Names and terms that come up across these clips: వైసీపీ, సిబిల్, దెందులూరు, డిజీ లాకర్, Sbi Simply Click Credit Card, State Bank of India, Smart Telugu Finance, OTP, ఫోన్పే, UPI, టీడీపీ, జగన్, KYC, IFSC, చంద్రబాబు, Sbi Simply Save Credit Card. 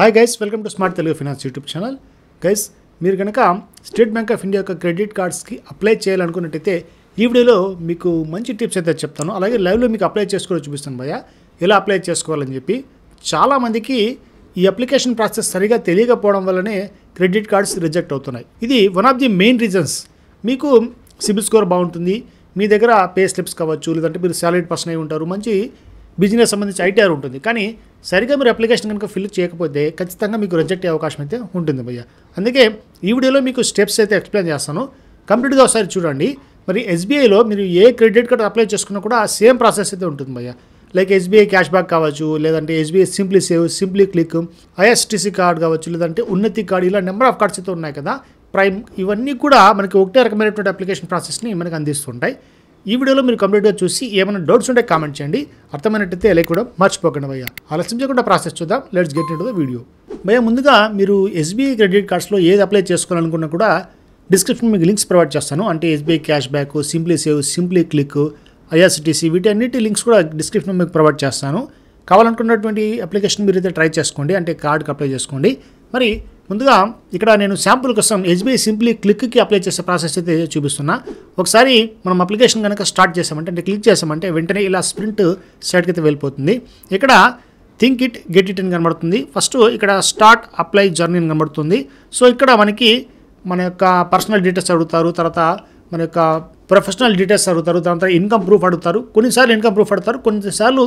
Hi guys welcome to smart Telugu finance YouTube channel guys మీరు గనుక state bank of India credit cards కి apply చేయాలనుకున్నట్లయితే ఈ వీడియోలో మీకు మంచి టిప్స్ అయితే చెప్తాను అలాగే లైవ్ లో మీకు అప్లై చేసుకోవడం చూపిస్తాను భయ్యా ఎలా అప్లై చేసుకోవాలని చెప్పి చాలా మందికి ఈ అప్లికేషన్ ప్రాసెస్ సరిగా తెలియకపోవడం వల్లనే క్రెడిట్ కార్డ్స్ రిజెక్ట్ అవుతున్నాయి ఇది one of the main reasons మీకు సిబిల్ స్కోర్ బాగుంటుంది మీ దగ్గర పే స్లిప్స్ కావచ్చు లేదంటే మీరు సాలరీడ్ పర్సన్ అయి ఉంటారు మంచి బిజినెస్ సంబంధించి ఐటీఆర్ ఉంటుంది కానీ సరిగా మీరు అప్లికేషన్ కనుక ఫిల్ చేయకపోతే ఖచ్చితంగా మీకు రిజెక్ట్ అయ్యే అవకాశం అయితే ఉంటుంది భయ్య అందుకే ఈ వీడియోలో మీకు స్టెప్స్ అయితే ఎక్స్ప్లెయిన్ చేస్తాను కంప్లీట్‌గా ఒకసారి చూడండి మరి SBI లో మీరు ఏ క్రెడిట్ కార్డ్ అప్లై చేసుకున్నా కూడా సేమ్ ప్రాసెస్ అయితే ఉంటుంది భయ్య లైక్ SBI క్యాష్ బ్యాక్ కావచ్చు లేదంటే SBI simply save simply click IFSC card కావచ్చు లేదంటే ఉన్నతి కార్డ్ ఇలా నెంబర్ ఆఫ్ కార్డ్స్ అయితే ఉన్నాయి కదా ప్రైమ్ ఇవన్నీ కూడా మనకి ఒకటే రకమైనటువంటి అప్లికేషన్ ప్రాసెస్ ని మనకి అందిస్తుంటాయి ఈ వీడియోలో మీరు కంప్లీట్ గా చూసి ఏమైనా డౌట్స్ ఉంటే కామెంట్ చేయండి అర్థమైనట్లయితే లైక్ కూడా మర్చిపోకండి భయ్య ఆలస్యం చేయకుండా ప్రాసెస్ చూద్దాం let's get into the video భయ్య ముందుగా మీరు SBI క్రెడిట్ కార్డ్స్ లో ఏది అప్లై చేసుకోవాలనుకున్నా కూడా డిస్క్రిప్షన్ మీకు లింక్స్ ప్రొవైడ్ చేస్తాను అంటే SBI cash back simply save simply click IFSC వీటన్నిటి లింక్స్ కూడా డిస్క్రిప్షన్ మీకు ప్రొవైడ్ చేస్తాను కావాలనుకున్నటువంటి అప్లికేషన్ మీరు అయితే ట్రై చేసుకోండి అంటే కార్డ్కి అప్లై చేసుకోండి మరి ముందుగా ఇక్కడ నేను శాంపుల్ కోసం SBI సింప్లీ క్లిక్ కి అప్లై చేసే ప్రాసెస్ అయితే చూపిస్తున్నా ఒకసారి మనం అప్లికేషన్ గనక స్టార్ట్ చేసామంటే అంటే క్లిక్ చేసామంటే వెంటనే ఇలా స్ప్రింట్ సైట్ కి వెళ్ళిపోతుంది ఇక్కడ థింక్ ఇట్ గెట్ ఇట్ అని కనబడుతుంది ఫస్ట్ ఇక్కడ స్టార్ట్ అప్లై జర్నీ అని కనబడుతుంది సో ఇక్కడ మనకి మన యొక్క పర్సనల్ డీటెయిల్స్ అడుగుతారు తర్వాత మన యొక్క ప్రొఫెషనల్ డీటెయిల్స్ అడుగుతారు తర్వాత ఇన్కమ్ ప్రూఫ్ అడుగుతారు కొన్నిసార్లు ఇన్కమ్ ప్రూఫ్ అడుగుతారు కొన్నిసార్లు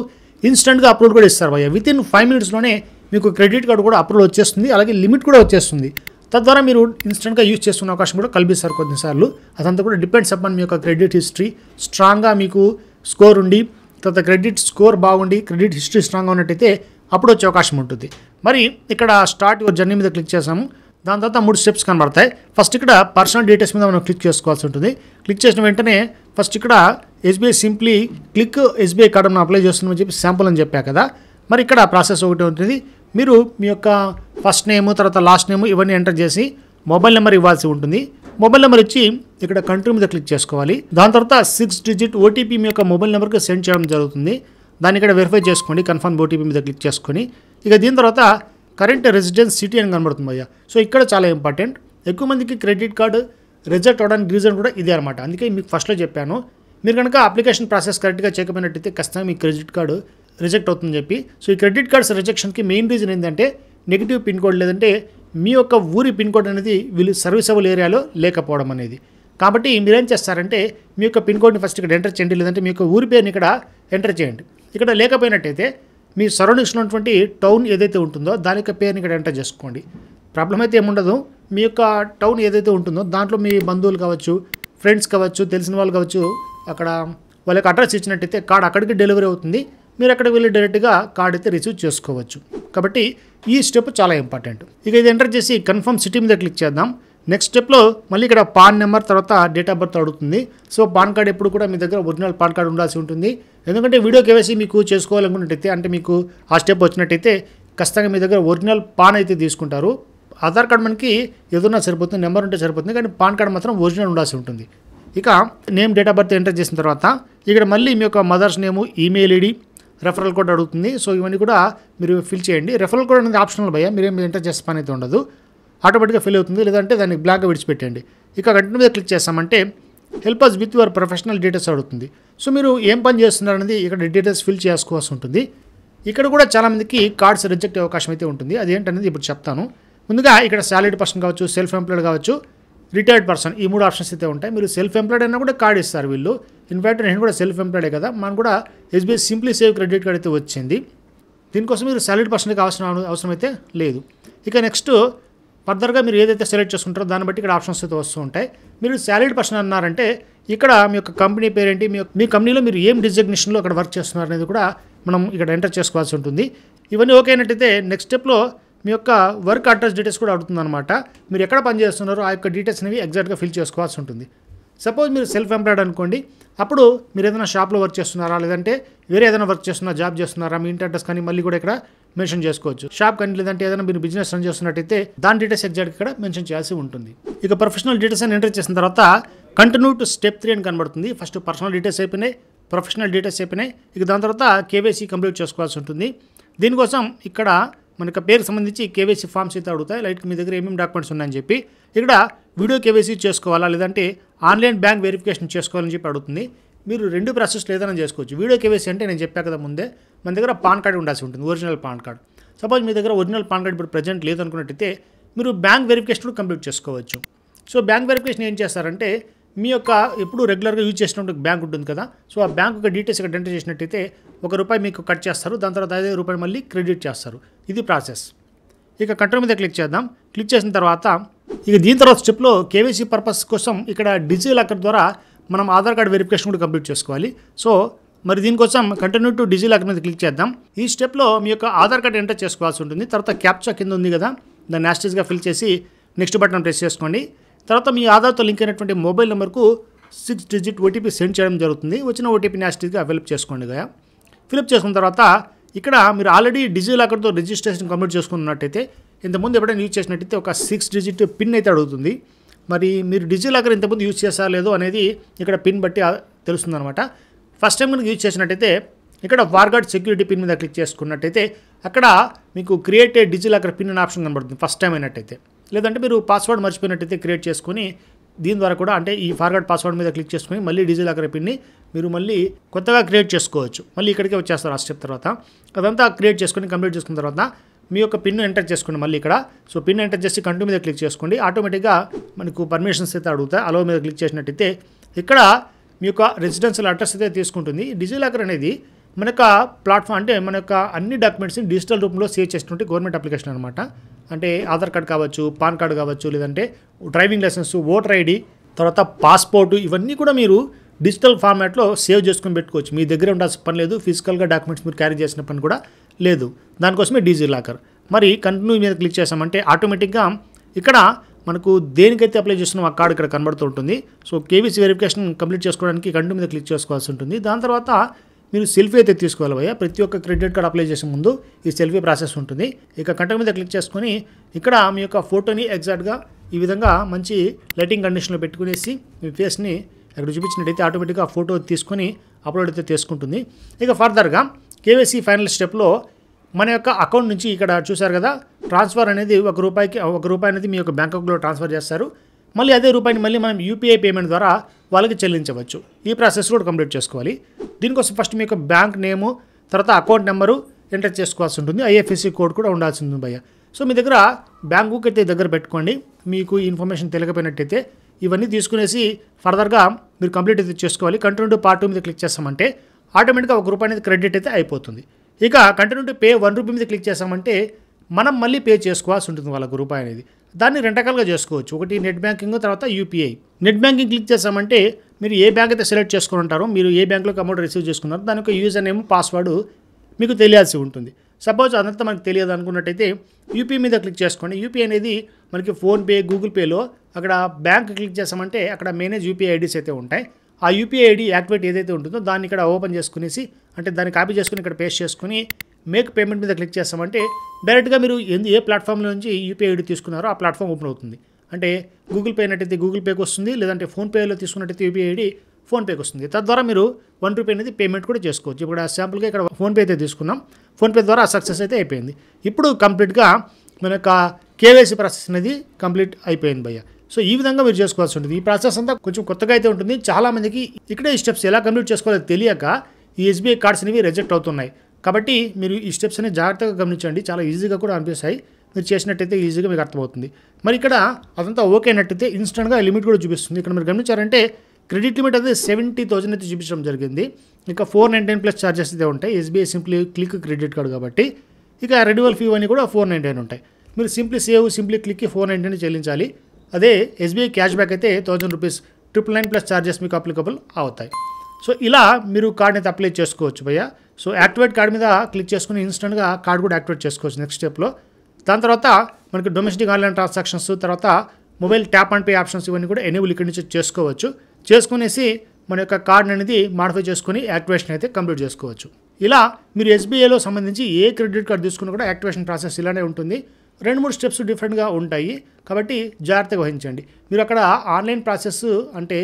ఇన్స్టెంట్గా అప్రూవ్ కూడా ఇస్తారు భయ్య విత్ ఇన్ 5 minutesలోనే మీకు క్రెడిట్ కార్డు కూడా అప్రూవల్ వచ్చేస్తుంది అలాగే లిమిట్ కూడా వచ్చేస్తుంది తద్వారా మీరు ఇన్స్టెంట్గా యూజ్ చేసుకునే అవకాశం కూడా కల్పిస్తారు కొన్నిసార్లు అదంతా కూడా డిపెండ్స్ అపాన్ మీ యొక్క క్రెడిట్ హిస్టరీ స్ట్రాంగ్గా మీకు స్కోర్ ఉండి తర్వాత క్రెడిట్ స్కోర్ బాగుండి క్రెడిట్ హిస్టరీ స్ట్రాంగ్గా ఉన్నట్టయితే అప్పుడు వచ్చే అవకాశం ఉంటుంది మరి ఇక్కడ స్టార్ట్ యువర్ జర్నీ మీద క్లిక్ చేసాము దాని తర్వాత 3 steps కనబడతాయి ఫస్ట్ ఇక్కడ పర్సనల్ డీటెయిల్స్ మీద మనం క్లిక్ చేసుకోవాల్సి ఉంటుంది క్లిక్ చేసిన వెంటనే ఫస్ట్ ఇక్కడ SBI simply click SBI card మనం అప్లై చేస్తున్నామని చెప్పి శాంపుల్ అని చెప్పా కదా మరి ఇక్కడ ప్రాసెస్ ఒకటి ఉంటుంది మీరు మీ యొక్క ఫస్ట్ నేమ్ తర్వాత లాస్ట్ నేమ్ ఇవన్నీ ఎంటర్ చేసి మొబైల్ నెంబర్ ఇవ్వాల్సి ఉంటుంది మొబైల్ నెంబర్ ఇచ్చి ఇక్కడ కంట్రీ మీద క్లిక్ చేసుకోవాలి దాని తర్వాత 6-digit OTP మీ యొక్క మొబైల్ నెంబర్కి సెండ్ చేయడం జరుగుతుంది దాన్ని ఇక్కడ వెరిఫై చేసుకోండి కన్ఫర్మ్ OTP మీద క్లిక్ చేసుకొని ఇక దీని తర్వాత కరెంట్ రెసిడెన్స్ సిటీ అని కనబడుతుంది భయ్య సో ఇక్కడ చాలా ఇంపార్టెంట్ ఎక్కువ మందికి క్రెడిట్ కార్డు రిజెక్ట్ అవడానికి రీజన్ కూడా ఇదే అనమాట అందుకే మీకు ఫస్ట్లో చెప్పాను మీరు కనుక అప్లికేషన్ ప్రాసెస్ కరెక్ట్గా చేయకపోయినట్టయితే ఖచ్చితంగా మీ క్రెడిట్ కార్డు రిజెక్ట్ అవుతుందని చెప్పి సో ఈ క్రెడిట్ కార్డ్స్ రిజెక్షన్కి మెయిన్ రీజన్ ఏంటంటే నెగిటివ్ పిన్ కోడ్ లేదంటే మీ యొక్క ఊరి పిన్ కోడ్ అనేది వీళ్ళు సర్వీసబుల్ ఏరియాలో లేకపోవడం అనేది కాబట్టి మీరేం చేస్తారంటే మీ యొక్క పిన్ కోడ్ని ఫస్ట్ ఇక్కడ ఎంటర్ చేయండి లేదంటే మీ యొక్క ఊరి పేరుని ఇక్కడ ఎంటర్ చేయండి ఇక్కడ లేకపోయినట్టయితే మీ సరౌండింగ్స్లో ఉన్నటువంటి టౌన్ ఏదైతే ఉంటుందో దాని యొక్క పేరుని ఇక్కడ ఎంటర్ చేసుకోండి ప్రాబ్లం అయితే ఏముండదు మీ యొక్క టౌన్ ఏదైతే ఉంటుందో దాంట్లో మీ బంధువులు కావచ్చు ఫ్రెండ్స్ కావచ్చు తెలిసిన వాళ్ళు కావచ్చు అక్కడ వాళ్ళకి అడ్రస్ ఇచ్చినట్టయితే కార్డ్ అక్కడికి డెలివరీ అవుతుంది మీరు అక్కడ వెళ్ళి డైరెక్ట్గా కార్డ్ అయితే రిసీవ్ చేసుకోవచ్చు కాబట్టి ఈ స్టెప్ చాలా ఇంపార్టెంట్ ఇక ఇది ఎంటర్ చేసి కన్ఫర్మ్ సిటీ మీద క్లిక్ చేద్దాం నెక్స్ట్ స్టెప్లో మళ్ళీ ఇక్కడ పాన్ నెంబర్ తర్వాత డేట్ ఆఫ్ బర్త్ అడుగుతుంది సో పాన్ కార్డ్ ఎప్పుడు కూడా మీ దగ్గర ఒరిజినల్ పాన్ కార్డ్ ఉండాల్సి ఉంటుంది ఎందుకంటే వీడియో KYC మీకు చేసుకోవాలనుకున్నట్టయితే అంటే మీకు ఆ స్టెప్ వచ్చినట్టయితే ఖచ్చితంగా మీ దగ్గర ఒరిజినల్ పాన్ అయితే తీసుకుంటారు ఆధార్ కార్డ్ మనకి ఏదైనా సరిపోతుంది నెంబర్ ఉంటే సరిపోతుంది కానీ పాన్ కార్డ్ మాత్రం ఒరిజినల్ ఉండాల్సి ఉంటుంది ఇక name date of birth enter చేసిన తర్వాత ఇక్కడ మళ్ళీ మీ యొక్క mother's name email ID referral code అడుగుతుంది సో ఇవన్నీ కూడా మీరు ఫిల్ చేయండి రెఫరల్ కోడ్ అనేది ఆప్షనల్ భయ్య మీరేం ఎంటర్ చేసే పని అయితే ఉండదు ఆటోమేటిక్గా ఫిల్ అవుతుంది లేదంటే దాన్ని బ్లాక్గా విడిచిపెట్టండి ఇక కంటిన్యూ మీద క్లిక్ చేస్తామంటే help us with your professional details అడుగుతుంది సో మీరు ఏం పని చేస్తున్నారు అనేది ఇక్కడ డీటెయిల్స్ ఫిల్ చేసుకోవాల్సి ఉంటుంది ఇక్కడ కూడా చాలామందికి కార్డ్స్ రిజెక్ట్ అయ్యే అవకాశం అయితే ఉంటుంది అదేంటనేది ఇప్పుడు చెప్తాను ముందుగా ఇక్కడ సాలరీడ్ పర్సన్ కావచ్చు సెల్ఫ్ ఎంప్లాయిడ్ కావచ్చు రిటైర్డ్ పర్సన్ ఈ 3 ఆప్షన్స్ అయితే ఉంటాయి మీరు సెల్ఫ్ ఎంప్లాయిడ్ అయినా కూడా కార్డ్ ఇస్తారు వీళ్ళు ఇన్ఫ్యాక్ట్ నేను కూడా సెల్ఫ్ ఎంప్లాయిడే కదా మనం కూడా SBI simply save credit card అయితే వచ్చింది దీనికోసం మీరు సాలరీడ్ పర్సన్కి అవసరం అయితే లేదు ఇక నెక్స్ట్ ఫర్దర్గా మీరు ఏదైతే సెలెక్ట్ చేసుకుంటారో దాన్ని బట్టి ఇక్కడ ఆప్షన్స్ అయితే వస్తూ ఉంటాయి మీరు సాలరీడ్ పర్సన్ అన్నారంటే ఇక్కడ మీ యొక్క కంపెనీ పేరేంటి మీ కంపెనీలో మీరు ఏం డిజగ్నేషన్లో అక్కడ వర్క్ చేస్తున్నారు అనేది కూడా మనం ఇక్కడ ఎంటర్ చేసుకోవాల్సి ఉంటుంది ఇవన్నీ ఓకే అయినట్టయితే నెక్స్ట్ స్టెప్లో మీ యొక్క వర్క్ అడ్రస్ డీటెయిల్స్ కూడా అడుగుతుందన్నమాట మీరు ఎక్కడ పనిచేస్తున్నారో ఆ యొక్క డీటెయిల్స్ అనేవి ఎగ్జాక్ట్గా ఫిల్ చేసుకోవాల్సి ఉంటుంది సపోజ్ మీరు సెల్ఫ్ ఎంప్లాయిడ్ అనుకోండి అప్పుడు మీరు ఏదైనా షాప్లో వర్క్ చేస్తున్నారా లేదంటే వేరే ఏదైనా వర్క్ చేస్తున్నారా జాబ్ చేస్తున్నారా మీ ఇంటి అడ్రస్ కానీ మళ్ళీ కూడా ఇక్కడ మెన్షన్ చేసుకోవచ్చు షాప్ కానీ లేదంటే ఏదైనా మీరు బిజినెస్ రన్ చేస్తున్నట్టయితే దాని డీటెయిల్స్ ఎగ్జాక్ట్గా ఇక్కడ మెన్షన్ చేయాల్సి ఉంటుంది ఇక ప్రొఫెషనల్ డీటెయిల్స్ అని ఎంటర్ చేసిన తర్వాత కంటిన్యూ టు స్టెప్ 3 అని కనబడుతుంది ఫస్ట్ పర్సనల్ డీటెయిల్స్ అయిపోయినాయి ప్రొఫెషనల్ డీటెయిల్స్ అయిపోయినాయి ఇక దాని తర్వాత KYC కంప్లీట్ చేసుకోవాల్సి ఉంటుంది దీనికోసం ఇక్కడ मन యొక్క పేరుకి సంబంధించి కేవైసీ ఫామ్స్ అయితే అడుగుతాయి. లైక్ మీ దగ్గర ఏమేం డాక్యుమెంట్స్ ఉన్నాయని చెప్పి ఇక్కడ వీడియో కేవైసీ చేసుకోవాలా లేదంటే ఆన్లైన్ బ్యాంక్ వెరిఫికేషన్ చేసుకోవాలని చెప్పి అడుగుతుంది. మీరు రెండు ప్రాసెస్లు ఏదైనా చేసుకోవచ్చు. వీడియో కేవైసీ అంటే నేను చెప్పా కదా ముందే మన దగ్గర పాన్ కార్డు ఉండాల్సి ఉంటుంది, ఒరిజినల్ పాన్ కార్డు. సపోజ్ మీ దగ్గర ఒరిజినల్ పాన్ కార్డు ఇప్పుడు ప్రజెంట్ లేదనుకున్నట్టయితే మీరు బ్యాంక్ వెరిఫికేషన్ కూడా కంప్లీట్ చేసుకోవచ్చు. సో బ్యాంక్ వెరిఫికేషన్ ఏం చేస్తారంటే మీ యొక్క ఎప్పుడు రెగ్యులర్గా యూజ్ చేసినప్పుడు బ్యాంక్ ఉంటుంది కదా, సో ఆ బ్యాంక్ యొక్క డీటెయిల్స్ ఇక్కడ ఎంటర్ చేసినట్టయితే ₹1 మీకు కట్ చేస్తారు, దాని తర్వాత ₹5 మళ్ళీ క్రెడిట్ చేస్తారు. ఇది ప్రాసెస్. ఇక కంట్రోల్ మీద క్లిక్ చేద్దాం. క్లిక్ చేసిన తర్వాత ఇక దీని తర్వాత స్టెప్లో కేవైసీ పర్పస్ కోసం ఇక్కడ డిజీ లాకర్ ద్వారా మనం ఆధార్ కార్డ్ వెరిఫికేషన్ కూడా కంప్లీట్ చేసుకోవాలి. సో మరి దీనికోసం కంటిన్యూ టు డిజీ లాకర్ మీద క్లిక్ చేద్దాం. ఈ స్టెప్లో మీ యొక్క ఆధార్ కార్డ్ ఎంటర్ చేసుకోవాల్సి ఉంటుంది. తర్వాత క్యాప్చా కింద ఉంది కదా దాన్ని హ్యాష్ట్యాగ్గా ఫిల్ చేసి నెక్స్ట్ బటన్ ప్రెస్ చేసుకోండి. తర్వాత మీ ఆధార్తో లింక్ అయినటువంటి మొబైల్ నెంబర్కు 6 డిజిట్ ఓటీపీ సెండ్ చేయడం జరుగుతుంది. వచ్చిన ఓటీపీని హ్యాష్ట్యాగ్గా ఫిలప్ చేసుకోండి. ఫిలప్ చేసుకున్న తర్వాత ఇక్కడ మీరు ఆల్రెడీ డిజీ లాకర్తో రిజిస్ట్రేషన్ కంప్లీట్ చేసుకున్నట్టయితే ఇంతకుముందు ఎప్పుడైనా యూజ్ చేసినట్టయితే ఒక 6 డిజిట్ పిన్ అయితే అడుగుతుంది. మరి మీరు డిజీ లాకర్ ఇంతకుముందు యూజ్ చేశారో లేదో అనేది ఇక్కడ పిన్ బట్టి తెలుస్తుందన్నమాట. ఫస్ట్ టైం కనుక యూజ్ చేసినట్టయితే ఇక్కడ ఫార్గాట్ సెక్యూరిటీ పిన్ మీద క్లిక్ చేసుకున్నట్టయితే అక్కడ మీకు క్రియేట్ డిజీ లాకర్ పిన్ అనే ఆప్షన్ కనబడుతుంది ఫస్ట్ టైం అయినట్టయితే. లేదంటే మీరు పాస్వర్డ్ మర్చిపోయినట్టయితే క్రియేట్ చేసుకుని దీని ద్వారా కూడా అంటే ఈ ఫార్గాట్ పాస్వర్డ్ మీద క్లిక్ చేసుకుని మళ్ళీ డిజీ లాకర్ పిన్ని మీరు మళ్ళీ కొత్తగా క్రియేట్ చేసుకోవచ్చు. మళ్ళీ ఇక్కడికే వచ్చేస్తారు ఆ స్టెప్ తర్వాత. అదంతా క్రియేట్ చేసుకుని కంప్లీట్ చేసుకున్న తర్వాత మీ యొక్క పిన్ను ఎంటర్ చేసుకోండి మళ్ళీ ఇక్కడ. సో పిన్ ఎంటర్ చేసి కంటిన్యూ మీద క్లిక్ చేసుకోండి. ఆటోమేటిక్గా మనకు పర్మిషన్స్ అయితే అడుగుతాయి. అలో మీద క్లిక్ చేసినట్టయితే ఇక్కడ మీ యొక్క రెసిడెన్షియల్ అడ్రస్ అయితే తీసుకుంటుంది. డిజీ లాకర్ అనేది మన యొక్క ప్లాట్ఫామ్ అంటే మన యొక్క అన్ని డాక్యుమెంట్స్ని డిజిటల్ రూపంలో సేవ్ చేసినటువంటి గవర్నమెంట్ అప్లికేషన్ అనమాట. అంటే ఆధార్ కార్డ్ కావచ్చు, పాన్ కార్డు కావచ్చు, లేదంటే డ్రైవింగ్ లైసెన్స్, ఓటర్ ఐడి, తర్వాత పాస్పోర్టు, ఇవన్నీ కూడా మీరు డిజిటల్ ఫార్మాట్లో సేవ్ చేసుకుని పెట్టుకోవచ్చు. మీ దగ్గర ఉండాల్సిన పని లేదు, ఫిజికల్గా డాక్యుమెంట్స్ మీరు క్యారీ చేసిన పని కూడా లేదు. దానికోసమే డిజీ లాకర్. మరి కంటిన్యూ మీద క్లిక్ చేసామంటే ఆటోమేటిక్గా ఇక్కడ మనకు దేనికైతే అప్లై చేస్తున్నాం ఆ కార్డు ఇక్కడ కనబడుతూ ఉంటుంది. సో కేవైసీ వెరిఫికేషన్ కంప్లీట్ చేసుకోవడానికి కంటిన్యూ మీద క్లిక్ చేసుకోవాల్సి ఉంటుంది. దాని తర్వాత మీరు సెల్ఫీ అయితే తీసుకోవాలి భయ్యా. ప్రతి ఒక్క క్రెడిట్ కార్డ్ అప్లై చేసే ముందు ఈ సెల్ఫీ ప్రాసెస్ ఉంటుంది. ఇక కంటెంట్ మీద క్లిక్ చేసుకొని ఇక్కడ మీ యొక్క ఫోటోని ఎగ్జాక్ట్గా ఈ విధంగా మంచి లైటింగ్ కండిషన్లో పెట్టుకునేసి మీ ఫేస్ని అక్కడ చూపించినట్టయితే ఆటోమేటిక్గా ఫోటో తీసుకొని అప్లోడ్ అయితే చేసుకుంటుంది. ఇక ఫర్దర్గా కేవైసీ ఫైనల్ స్టెప్లో మన యొక్క అకౌంట్ నుంచి ఇక్కడ చూశారు కదా ట్రాన్స్ఫర్ అనేది ₹1 అనేది మీ యొక్క బ్యాంక్ అకౌంట్లో ట్రాన్స్ఫర్ చేస్తారు. మళ్ళీ అదే రూపాయిని మళ్ళీ మనం UPI పేమెంట్ ద్వారా వాళ్ళకి చెల్లించవచ్చు. ఈ ప్రాసెస్ కూడా కంప్లీట్ చేసుకోవాలి. దీనికోసం ఫస్ట్ మీ యొక్క బ్యాంక్ నేము, తర్వాత అకౌంట్ నెంబరు ఎంటర్ చేసుకోవాల్సి ఉంటుంది. IFSC కోడ్ కూడా ఉండాల్సి ఉంటుంది భయ్య. సో మీ దగ్గర బ్యాంక్ బుక్ అయితే దగ్గర పెట్టుకోండి. మీకు ఈ ఇన్ఫర్మేషన్ తెలియకపోయినట్టయితే ఇవన్నీ తీసుకునేసి ఫర్దర్గా మీరు కంప్లీట్ అయితే చేసుకోవాలి. కంటిన్యూ టు పార్ట్ 2 మీద క్లిక్ చేస్తామంటే ఆటోమేటిక్గా ₹1 అనేది క్రెడిట్ అయితే అయిపోతుంది. ఇక కంటిన్యూ టు పే ₹1 మీద క్లిక్ చేసామంటే మనం మళ్ళీ పే చేసుకోవాల్సి ఉంటుంది వాళ్ళకు ₹1 అనేది. దాన్ని రెండు రకాలుగా చేసుకోవచ్చు. ఒకటి నెట్ బ్యాంకింగ్, తర్వాత UPI. నెట్ బ్యాంకింగ్ క్లిక్ చేసామంటే మీరు ఏ బ్యాంక్ అయితే సెలెక్ట్ చేసుకుని ఉంటారో, మీరు ఏ బ్యాంక్లోకి అమౌంట్ రిసీవ్ చేసుకున్నారో దాని యొక్క యూజర్ నేమ్, పాస్వర్డ్ మీకు తెలియాల్సి ఉంటుంది. సపోజ్ అదంతా మనకు తెలియదు అనుకున్నట్టయితే UPI మీద క్లిక్ చేసుకోండి. UPI అనేది మనకి ఫోన్పే, గూగుల్ పేలో అక్కడ బ్యాంక్ క్లిక్ చేసామంటే అక్కడ మేనేజ్ UPI ఐడీస్ అయితే ఉంటాయి. ఆ UPI ఐడి యాక్టివేట్ ఏదైతే ఉంటుందో దాన్ని ఇక్కడ ఓపెన్ చేసుకునేసి అంటే దాన్ని కాపీ చేసుకుని ఇక్కడ పేస్ట్ చేసుకుని మేక్ పేమెంట్ మీద క్లిక్ చేస్తామంటే డైరెక్ట్గా మీరు ఏ ప్లాట్ఫామ్లో నుంచి UPI ఐడి తీసుకున్నారో ఆ ప్లాట్ఫామ్ ఓపెన్ అవుతుంది. అంటే గూగుల్ పే అయినట్టయితే గూగుల్ పేకి వస్తుంది, లేదంటే ఫోన్పేలో తీసుకున్నట్టయితే UPI ఐడి ఫోన్పేకి వస్తుంది. తద్వారా మీరు ₹1 అనేది పేమెంట్ కూడా చేసుకోవచ్చు. ఇప్పుడు ఆ శాంపుల్గా ఇక్కడ ఫోన్పే అయితే తీసుకున్నాం. ఫోన్పే ద్వారా సక్సెస్ అయితే అయిపోయింది. ఇప్పుడు కంప్లీట్గా మన యొక్క KYC ప్రాసెస్ అనేది కంప్లీట్ అయిపోయింది భయ్య. సో ఈ విధంగా మీరు చేసుకోవాల్సి ఉంటుంది. ఈ ప్రాసెస్ అంతా కొంచెం కొత్తగా అయితే ఉంటుంది. చాలామందికి ఇక్కడే ఈ స్టెప్స్ ఎలా కంప్లీట్ చేసుకోవాలో తెలియక ఈ SBI కార్డ్స్ అనేవి రిజెక్ట్ అవుతున్నాయి. కాబట్టి మీరు ఈ స్టెప్స్ అనేవి జాగ్రత్తగా గమనించండి. చాలా ఈజీగా కూడా అనిపిస్తాయి. మీరు చేసినట్టయితే ఈజీగా మీకు అర్థమవుతుంది. మరి ఇక్కడ అదంతా ఓకే అయినట్టయితే ఇన్స్టెంట్గా లిమిట్ కూడా చూపిస్తుంది. ఇక్కడ మీరు గమనించారంటే క్రెడిట్ లిమిట్ అయితే 70,000 అయితే చూపించడం జరిగింది. ఇంకా 499 ప్లస్ ఛార్జెస్ అయితే ఉంటాయి. SBI simply click credit card కాబట్టి ఇక రెన్యువల్ ఫీ అని కూడా 499 ఉంటాయి. మీరు సింప్లీ సేవ్, సింప్లీ క్లిక్కి 499 చెల్లించాలి. అదే SBI క్యాష్ బ్యాక్ అయితే ₹1,000 999 ప్లస్ ఛార్జెస్ మీకు అప్లికబుల్ అవుతాయి. సో ఇలా మీరు కార్డ్ని అయితే అప్లై చేసుకోవచ్చు భయ్యా. సో యాక్టివేట్ కార్డ్ మీద క్లిక్ చేసుకుని ఇన్స్టెంట్గా కార్డ్ కూడా యాక్టివేట్ చేసుకోవచ్చు నెక్స్ట్ స్టెప్లో. దాని తర్వాత మనకి డొమెస్టిక్ ఆన్లైన్ ట్రాన్సాక్షన్స్, తర్వాత mobile tap and pay options ఇవన్నీ కూడా ఎనేబుల్ ఇక్కడి నుంచి చేసుకోవచ్చు. చేసుకునేసి మన యొక్క కార్డ్ అనేది మాడిఫై చేసుకుని యాక్టివేషన్ అయితే కంప్లీట్ చేసుకోవచ్చు. ఇలా మీరు SBIలో సంబంధించి ఏ క్రెడిట్ కార్డ్ తీసుకున్నా కూడా యాక్టివేషన్ ప్రాసెస్ ఇలానే ఉంటుంది. 2-3 స్టెప్స్ డిఫరెంట్గా ఉంటాయి కాబట్టి జాగ్రత్తగా వహించండి. మీరు అక్కడ ఆన్లైన్ ప్రాసెస్ అంటే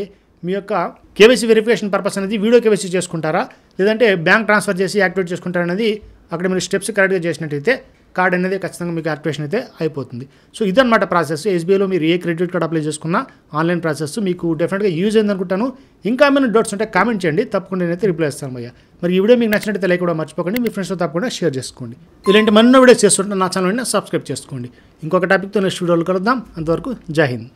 మీ యొక్క KYC వెరిఫికేషన్ పర్పస్ అనేది వీడియో KYC చేసుకుంటారా, లేదంటే బ్యాంక్ ట్రాన్స్ఫర్ చేసి యాక్టివేట్ చేసుకుంటారా అనేది అక్కడ మీరు స్టెప్స్ కరెక్ట్గా చేసినట్టయితే కార్డ్ అనేది ఖచ్చితంగా మీకు యాక్టివేషన్ అయితే అయిపోతుంది. సో ఇదన్నమాట ప్రాసెస్. ఎస్బీఐలో మీరు ఏ క్రెడిట్ కార్డ్ అప్లై చేసుకున్నా ఆన్లైన్ ప్రాసెస్ మీకు డెఫినెట్గా యూజ్ అయింది అనుకుంటాను. ఇంకా ఏమైనా డౌట్స్ ఉంటే కామెంట్ చేయండి, తప్పకుండా నేనైతే రిప్లై ఇస్తాను అయ్యా. మరి ఈ వీడియో మీకు నచ్చినట్లయితే లైక్ కూడా మర్చిపోకండి, మీ ఫ్రెండ్స్తో తప్పకుండా షేర్ చేసుకోండి. ఇలాంటి మరిన్నో వీడియోస్ చేస్తుంటే నా ఛానల్ని సబ్స్క్రైబ్ చేసుకోండి. ఇంకొక టాపిక్తో నెక్స్ట్ వీడియోలో కలుద్దాం. అంతవరకు జై హింద్.